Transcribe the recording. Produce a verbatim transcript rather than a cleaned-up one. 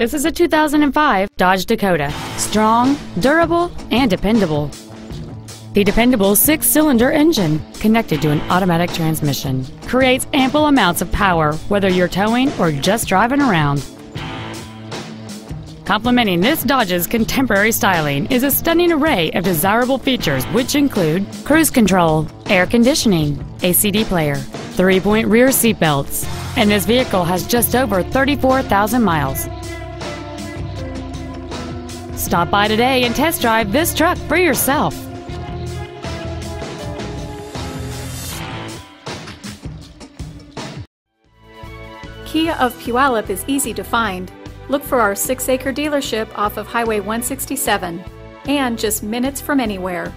This is a two thousand five Dodge Dakota. Strong, durable, and dependable. The dependable six-cylinder engine, connected to an automatic transmission, creates ample amounts of power whether you're towing or just driving around. Complementing this Dodge's contemporary styling is a stunning array of desirable features, which include cruise control, air conditioning, a C D player, three-point rear seat belts, and this vehicle has just over thirty-four thousand miles. Stop by today and test drive this truck for yourself. Kia of Puyallup is easy to find. Look for our six acre dealership off of Highway one sixty-seven and just minutes from anywhere.